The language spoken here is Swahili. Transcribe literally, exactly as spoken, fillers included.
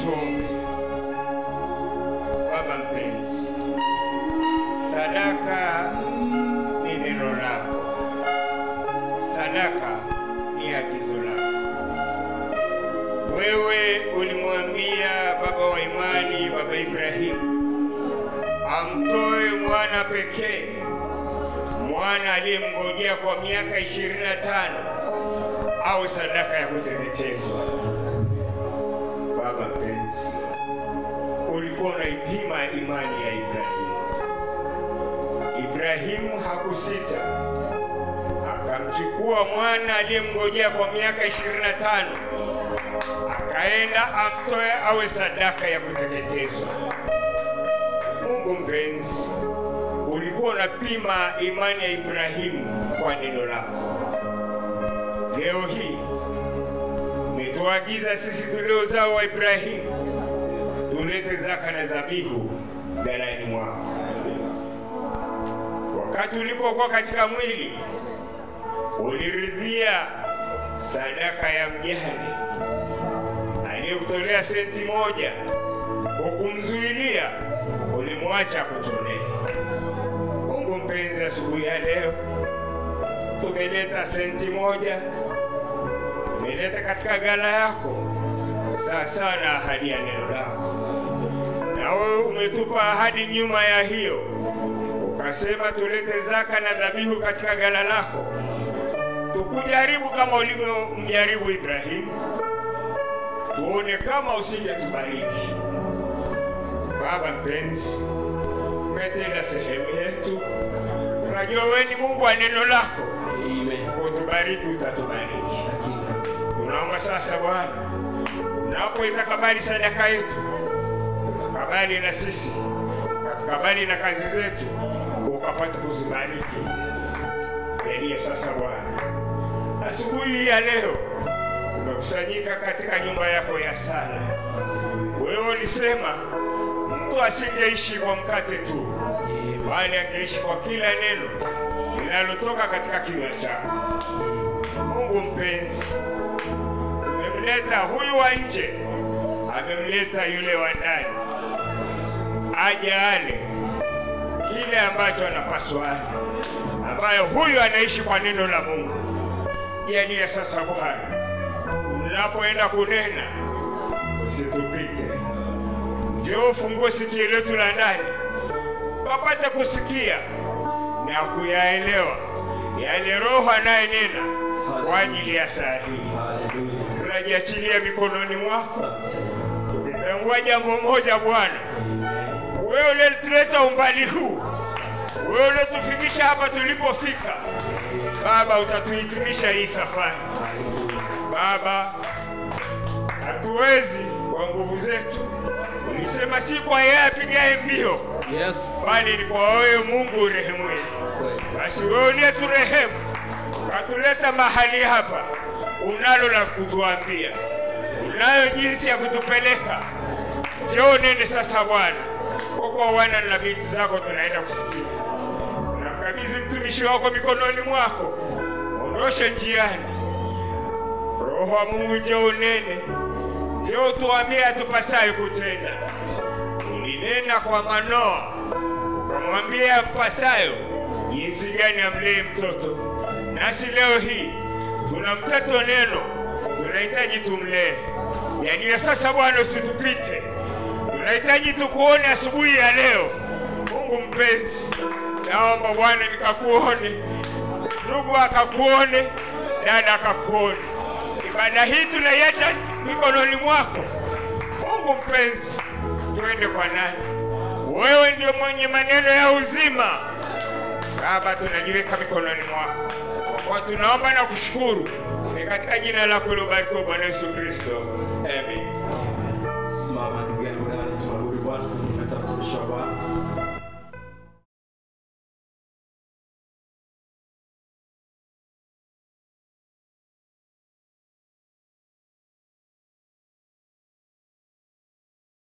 Mitungi, baba mpenzi, sadaka ni neno lako, sadaka ni agizo lako. Wewe ulimwambia baba wa imani, baba Ibrahim, amtoe mwana pekee, mwana aliyemngojea kwa miaka ishirini na tano, au sadaka ya kuteketezwa. Ulikuwa unaipima imani ya Ibrahimu. Ibrahimu hakusita, akamchukua mwana aliyemngojea kwa miaka ishirini na tano, akaenda amtoe awe sadaka ya kuteketezwa. Mungu mpenzi, ulikuwa unapima imani ya Ibrahimu kwa neno lako. Leo hii umetuagiza sisi tulio uzao wa Ibrahimu tulete zaka na zabihu ghalani mwako. Wakati ulipokuwa katika mwili, uliridhia sadaka ya mjane aliyekutolea senti moja, hukumzuilia, ulimwacha kutolea. Mungu mpenzi, asubuhi ya leo tumeleta senti moja, tumeleta katika ghala yako, saa sana ahadi ya neno lako. Na wewe umetupa ahadi nyuma ya hiyo, ukasema tulete zaka na dhabihu katika ghala lako. Tukujaribu kama ulivyomjaribu Ibrahimu, tuone kama usingetubariki. Baba mpenzi, umetenda sehemu yetu. Unajua wewe ni Mungu wa neno lako, utubariki, utatubariki. Tunaomba sasa Bwana, unapoitakabali sadaka yetu, ukabali na sisi, ukabali na kazi zetu, ukapata kuzibariki. Elia sasa Bwana, asubuhi ya leo tumekusanyika katika nyumba yako ya sala. Wewe ulisema mtu asingeishi kwa mkate tu, bali angeishi kwa kila neno linalotoka katika kinywa chako. Mungu mpenzi, umemleta huyu wa nje, amemleta yule wa ndani, aje ale kile ambacho anapaswa ale, ambayo huyu anaishi kwa neno la Mungu. Jalia sasa Bwana, unapoenda kunena usitupite. Njoo ufungue sikio letu la ndani, wapate kusikia na kuyaelewa yale Roho anayenena kwa ajili ya saa hii. Tunajiachilia mikononi mwako, tunaomba jambo moja Bwana. Wewe uletuleta umbali huu, wewe uletufikisha hapa tulipofika. Baba, utatuhitimisha hii safari. Baba, hatuwezi kwa nguvu zetu. Ulisema si kwa yeye apigaye mbio, yes, bali ni kwa wewe Mungu urehemu. Basi wewe ndiye turehemu, ukatuleta mahali hapa. Unalo la kutuambia, unayo jinsi ya kutupeleka. Njoo nende sasa Bwana, kwa wana na binti zako tunaenda kusikia. Unakabidhi mtumishi wako mikononi mwako, ondoshe njiani. Roho wa Mungu njoo unene, njoo tuambie atupasaye kutenda. Ulinena kwa Manoa, ukamwambia apasayo jinsi gani amlee mtoto. Nasi leo hii tuna mtoto neno, tunahitaji tumlee. Yaani sasa Bwana, usitupite. Nahitaji tukuone asubuhi ya leo. Mungu mpenzi, naomba Bwana nikakuone, ndugu akakuone, dada akakuone. Ibada hii tunaiacha mikononi mwako. Mungu mpenzi, tuende kwa nani? Wewe ndio mwenye maneno ya uzima. Baba, tunajiweka mikononi mwako, kwa tunaomba na kushukuru ni katika jina lako lilobarikiwa Bwana Yesu Kristo. Amen. Simama ndugu yangu na tuabudu Bwana, tunamwita mtumishi wa Bwana.